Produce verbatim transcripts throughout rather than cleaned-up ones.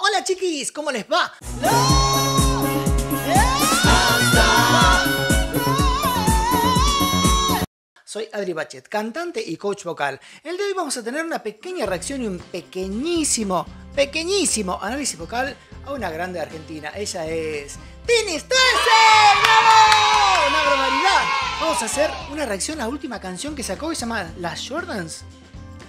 Hola chiquis, ¿cómo les va? Soy Adry Vachet, cantante y coach vocal. El de hoy vamos a tener una pequeña reacción y un pequeñísimo, pequeñísimo análisis vocal a una grande argentina. Ella es... ¡Tini Stoessel! ¡Bravo! ¡Una barbaridad! Vamos a hacer una reacción a la última canción que sacó que se llama Las Jordans.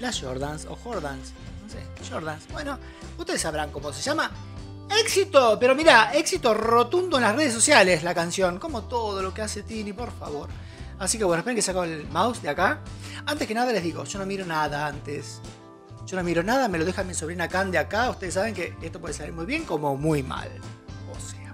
Las Jordans o Jordans. No sé, Jordans. Bueno, ustedes sabrán cómo se llama. ¡Éxito! Pero mirá, éxito rotundo en las redes sociales la canción. Como todo lo que hace Tini, por favor. Así que bueno, esperen que saco el mouse de acá. Antes que nada les digo, yo no miro nada antes. Yo no miro nada, me lo deja mi sobrina Can de acá. Ustedes saben que esto puede salir muy bien como muy mal.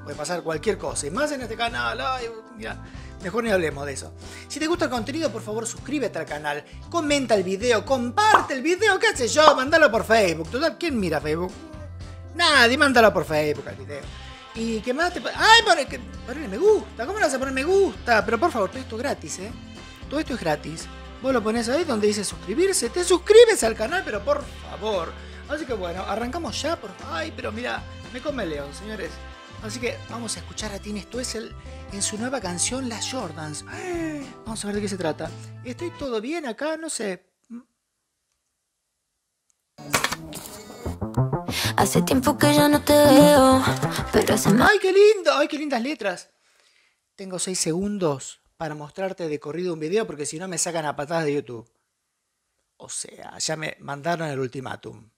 Puede pasar cualquier cosa, y más en este canal. Ay, mira, mejor ni hablemos de eso. Si te gusta el contenido, por favor, suscríbete al canal, comenta el video, comparte el video, qué sé yo, mandalo por Facebook. Total, ¿quién mira Facebook? Nadie, mándalo por Facebook al video. Y qué más te... ¡Ay, ponle, ponle me gusta! ¿Cómo le vas a poner me gusta? Pero por favor, todo esto es gratis, ¿eh? Todo esto es gratis. Vos lo pones ahí donde dice suscribirse, te suscribes al canal, pero por favor. Así que bueno, arrancamos ya, por favor. Ay, pero mira, me come el león, señores. Así que vamos a escuchar a Tini Stoessel en su nueva canción Las Jordans. Vamos a ver de qué se trata. ¿Estoy todo bien acá? No sé. Hace tiempo que ya no te veo, pero hace más... ¡Ay, qué lindo! ¡Ay, qué lindas letras! Tengo seis segundos para mostrarte de corrido un video porque si no me sacan a patadas de YouTube. O sea, ya me mandaron el ultimátum.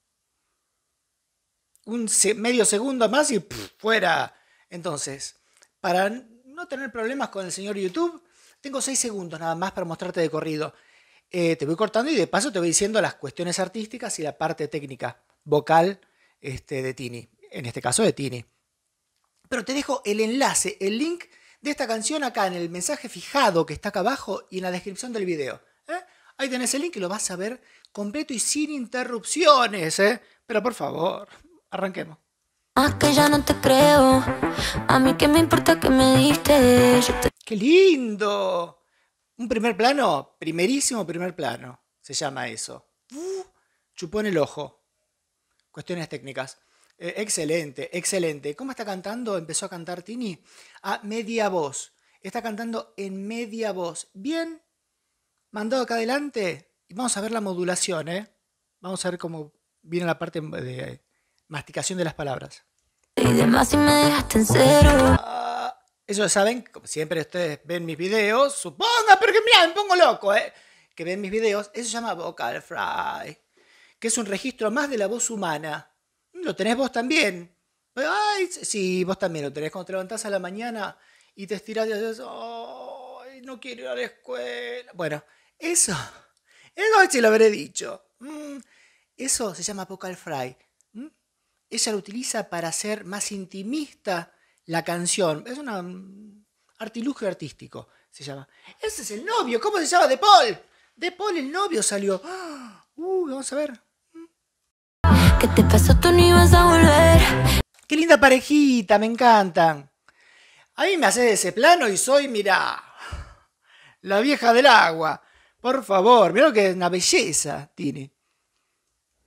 Un medio segundo más y pff, fuera. Entonces, para no tener problemas con el señor YouTube, tengo seis segundos nada más para mostrarte de corrido. Eh, te voy cortando y de paso te voy diciendo las cuestiones artísticas y la parte técnica, vocal este, de Tini. En este caso de Tini. Pero te dejo el enlace, el link de esta canción acá en el mensaje fijado que está acá abajo y en la descripción del video. ¿Eh? Ahí tenés el link y lo vas a ver completo y sin interrupciones. ¿Eh? Pero por favor... Arranquemos. Más que ya no te creo. A mí que me importa que me diste. Te... ¡Qué lindo! Un primer plano, primerísimo primer plano. Se llama eso. Uh, chupó en el ojo. Cuestiones técnicas. Eh, excelente, excelente. ¿Cómo está cantando? Empezó a cantar Tini. A media voz. Está cantando en media voz. Bien. Mandado acá adelante. Y vamos a ver la modulación, ¿eh? Vamos a ver cómo viene la parte de... Masticación de las palabras. Y demás si me dejaste en cero. Uh, eso saben, como siempre ustedes ven mis videos, suponga, pero que mirá, me pongo loco, ¿eh? Que ven mis videos, eso se llama vocal fry, que es un registro más de la voz humana. Lo tenés vos también. Ay, sí, vos también lo tenés cuando te levantás a la mañana y te estirás y haces, ay, no quiero ir a la escuela. Bueno, eso, eso sí lo habré dicho. Eso se llama vocal fry. Ella lo utiliza para hacer más intimista la canción. Es un artilugio artístico, se llama. Ese es el novio. ¿Cómo se llama? De Paul. De Paul, el novio salió. Uh, vamos a ver. ¿Qué te pasó? Tú no ibas a volver. Qué linda parejita, me encantan. A mí me hace de ese plano y soy, mirá, la vieja del agua. Por favor, mirá lo que es una belleza tiene.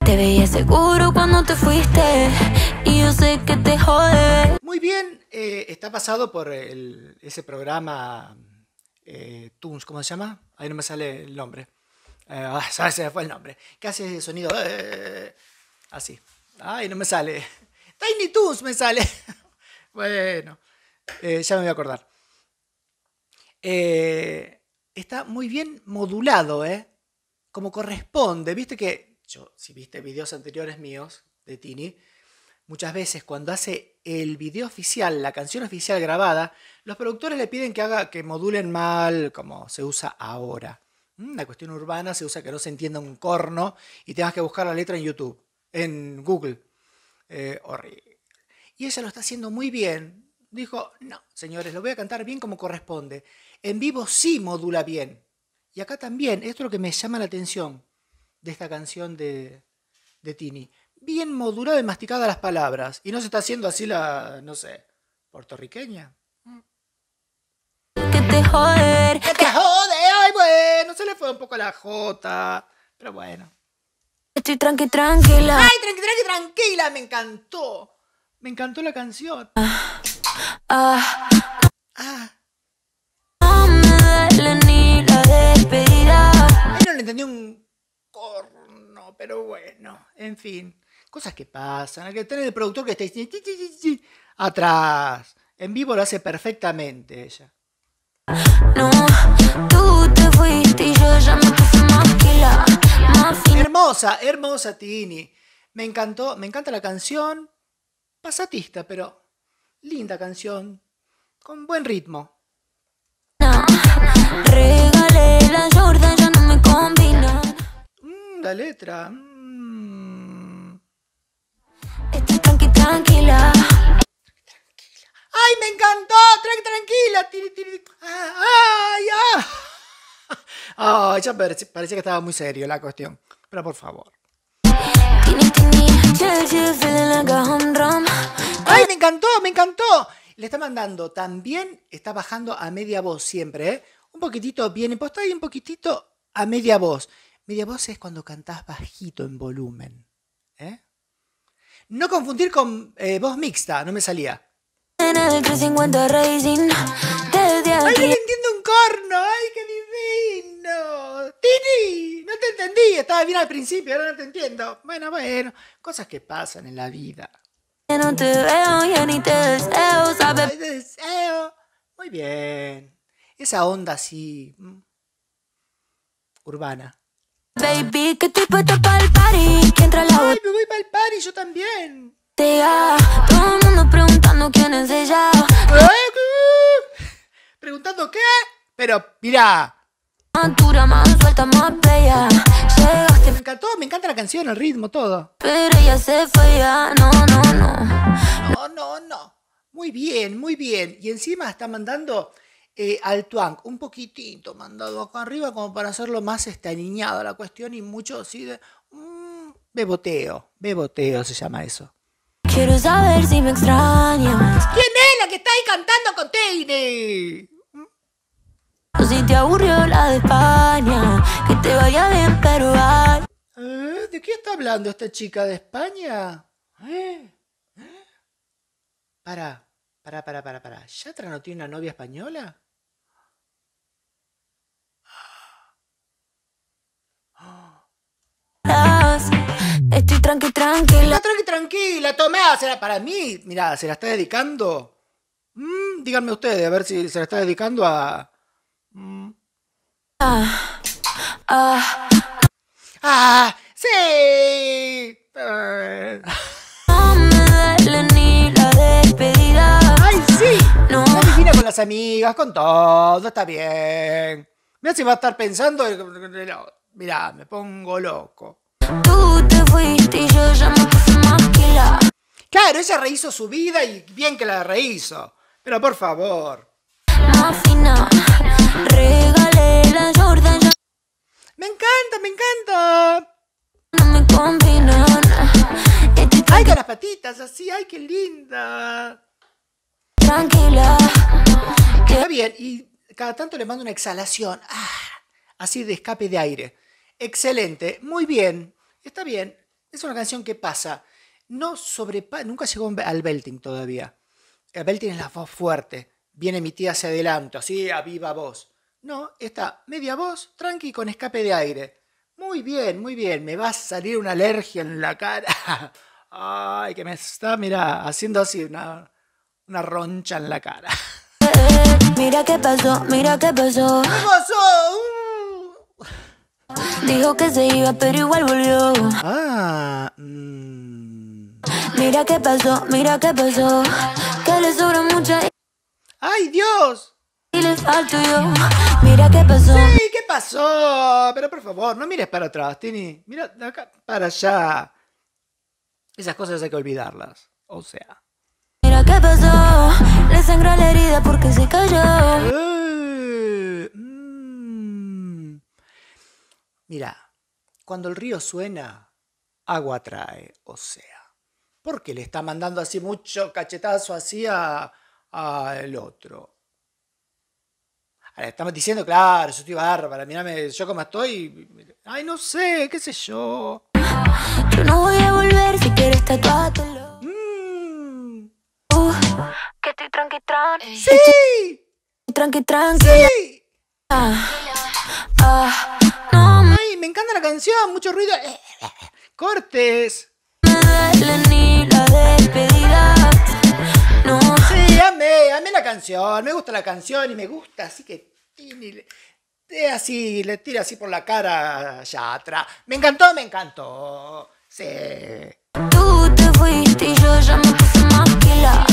Te veía seguro cuando te fuiste y yo sé que te jode. Muy bien, eh, está pasado por el, ese programa eh, Toons, ¿cómo se llama? Ahí no me sale el nombre. Eh, ah, se me fue el nombre. ¿Qué hace el sonido? Eh, así. Ay, no me sale. Tiny Toons me sale. Bueno, eh, ya me voy a acordar. Eh, está muy bien modulado, ¿eh? Como corresponde. Viste que... Yo, si viste videos anteriores míos de Tini, muchas veces cuando hace el video oficial, la canción oficial grabada, los productores le piden que haga que modulen mal, como se usa ahora. La cuestión urbana se usa que no se entienda un corno y tengas que buscar la letra en YouTube, en Google. Eh, horrible. Y ella lo está haciendo muy bien. Dijo, no, señores, lo voy a cantar bien como corresponde. En vivo sí modula bien. Y acá también, esto es lo que me llama la atención de esta canción de, de Tini. Bien modulada y masticada las palabras. Y no se está haciendo así la, no sé, puertorriqueña. Que te joder. Que te jode. Ay, bueno, se le fue un poco la jota. Pero bueno. Estoy tranqui, tranquila. Ay, tranqui, tranqui, tranquila. Me encantó. Me encantó la canción. Ah, ah, ah. No me duele ni la despedida. Yo no le entendí un corno, pero bueno, en fin. Cosas que pasan. Hay que tener el productor que está diciendo atrás. En vivo lo hace perfectamente ella. No, tú te fuiste y yo ya me puse más que la, más fin... Hermosa, hermosa Tini. Me encantó, me encanta la canción. Pasatista, pero linda canción. Con buen ritmo. No, regalé las Jordans, ya no me combina. Mm, la letra. Mm. Estoy tranqui, tranquila. ¡Ay, me encantó! Tranqui, tranquila. Tiri, tiri. ¡Ay, ay! Ah, ya parecía que estaba muy serio la cuestión. Pero por favor. ¡Ay, me encantó! ¡Me encantó! Le está mandando. También está bajando a media voz siempre, ¿eh? Un poquitito bien impostada y un poquitito a media voz. Media voz es cuando cantás bajito en volumen, ¿eh? No confundir con eh, voz mixta. No me salía. En el trescientos cincuenta Racing, desde aquí. ¡Ay, no le entiendo un corno! ¡Ay, qué divino! ¡Tini! No te entendí, estaba bien al principio, ahora no te entiendo. Bueno, bueno, cosas que pasan en la vida. No te veo, yo ni te deseo, ¿sabes? Te deseo. Muy bien. Esa onda así... urbana. Baby, que estoy puesto para el party, que entra la... ¡Ay, me voy para el party, yo también! Todo el mundo preguntando quién es ella. ¿Preguntando qué? Pero mirá. Me encantó, me encanta la canción, el ritmo, todo. Pero ella se fue ya, no, no, no. No, no, no. Muy bien, muy bien. Y encima está mandando eh, al twang, un poquitito mandado acá arriba como para hacerlo más estaniñado la cuestión y mucho así de... Mmm, beboteo, beboteo se llama eso. Quiero saber si me extrañas. ¿Quién es la que está ahí cantando con Tini? Si te aburrió la de España, que te vaya bien, pero ay. ¿Eh? ¿De qué está hablando esta chica de España? ¿Eh? ¿Eh? Para, para, para, para, para. ¿Yatra no tiene una novia española? Estoy tranqui, tranquila. Está tranqui, tranquila, tomá, será para mí. Mirá, se la está dedicando. Mm, díganme ustedes, a ver si se la está dedicando a... Mm. Ah, ah, ah, sí. No me duele ni la despedida. Ay, sí. No. La divina con las amigas, con todo, está bien. Mirá si va a estar pensando... Mirá, me pongo loco. Tú te fuiste y yo ya me puse más que la... Claro, ella rehizo su vida y bien que la rehizo. Pero por favor. Más final, regalé la Jordan. Yo... Me encanta, me encanta. No me combinan. Estoy... Ay, con las patitas así, ay, qué linda. Tranquila. Que... Está bien, y cada tanto le mando una exhalación. Ah, así de escape de aire. Excelente, muy bien, está bien, es una canción que pasa, no sobrepa nunca llegó al belting todavía, el belting es la voz fuerte, bien emitida hacia adelante, así a viva voz, no, está media voz, tranqui con escape de aire, muy bien, muy bien, me va a salir una alergia en la cara, ay que me está, mira, haciendo así una, una roncha en la cara. Mira qué pasó, mira qué pasó. ¿Qué pasó? Dijo que se iba, pero igual volvió. Ah, mmm. Mira qué pasó, mira qué pasó. Que le sobra mucha. ¡Ay, Dios! Y le falto yo. Mira qué pasó. Sí, ¿qué pasó? Pero por favor, no mires para atrás, Tini. Mira de acá para allá. Esas cosas hay que olvidarlas. O sea. Mira qué pasó. Le sangró la herida porque se cayó. Uh. Mirá, cuando el río suena, agua trae, o sea. Porque le está mandando así mucho cachetazo así al otro. Ahora estamos diciendo, claro, yo estoy bárbara, mirame, yo como estoy. Ay, no sé, qué sé yo. Yo no voy a volver si quieres tatuártelo. Mm, Que estoy tranqui tran. Sí. Tranqui tranqui. Sí. Ah, ah, no. Ay, me encanta la canción, mucho ruido. Cortes. Ni la despedida. No. Sí, amé, amé la canción, me gusta la canción y me gusta, así que Tini le, así, le tira así por la cara allá atrás. Me encantó, me encantó. Sí. Tú te fuiste y yo ya me puse más pila,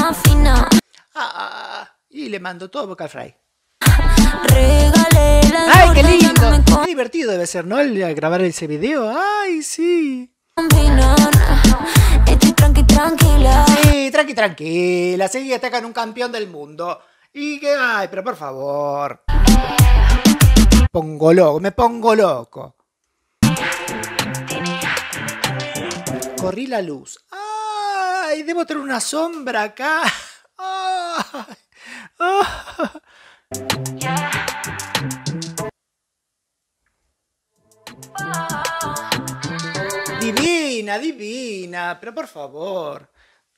más fina. Ah, y le mando todo boca al fray. Regalé la ¡ay, qué lindo! Qué divertido debe ser, ¿no? El grabar ese video. ¡Ay, sí! Estoy tranqui, tranquila. Sí, tranqui, tranquila. Seguí atacan un campeón del mundo. Y que, ay, pero por favor. Pongo loco, me pongo loco. Corrí la luz. Ay, debo tener una sombra acá. Ay, oh. Divina, divina, pero por favor.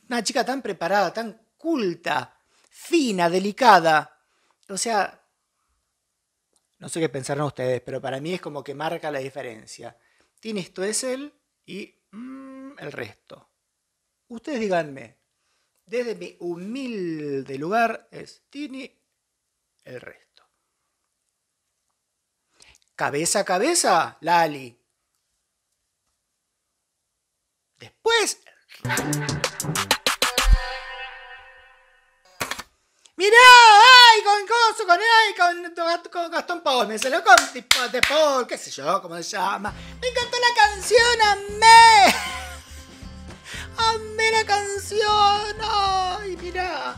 Una chica tan preparada, tan culta, fina, delicada. O sea, no sé qué pensaron ustedes, pero para mí es como que marca la diferencia. Tini Stoessel y mmm, el resto. Ustedes díganme, desde mi humilde lugar es Tini el resto. Cabeza a cabeza, Lali. Después. ¡Mirá! ¡Ay! Con Coso, con, ay, con, con Gastón Paul. Me salió con De Paul, qué sé yo, cómo se llama. Me encantó la canción, amé. Amé la canción. ¡Ay, mirá!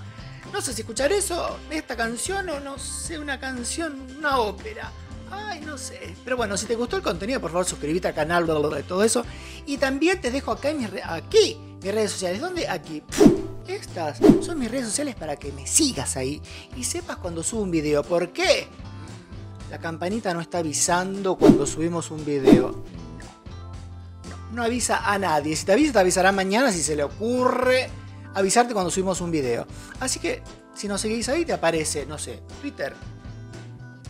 No sé si escuchar eso, esta canción o no sé, una canción, una ópera. Ay, no sé. Pero bueno, si te gustó el contenido, por favor, suscríbete al canal, bla, bla, bla, todo eso. Y también te dejo acá en mis, re aquí, mis redes sociales. ¿Dónde? Aquí. Estas son mis redes sociales para que me sigas ahí y sepas cuando subo un video. ¿Por qué? La campanita no está avisando cuando subimos un video. No, no, no avisa a nadie. Si te avisa, te avisará mañana si se le ocurre avisarte cuando subimos un video. Así que si nos seguís ahí te aparece, no sé, Twitter,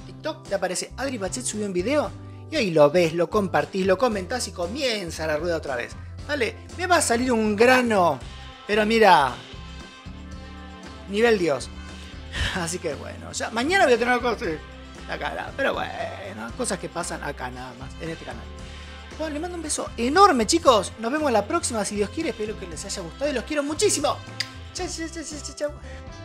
TikTok, te aparece Adry Vachet subió un video y ahí lo ves, lo compartís, lo comentás y comienza la rueda otra vez. Vale, me va a salir un grano, pero mira, nivel Dios. Así que bueno, ya mañana voy a tener cosas la cara, pero bueno, cosas que pasan acá nada más, en este canal. Bueno, les mando un beso enorme, chicos. Nos vemos la próxima, si Dios quiere. Espero que les haya gustado y los quiero muchísimo. Chau, chau, chau, chau, chau.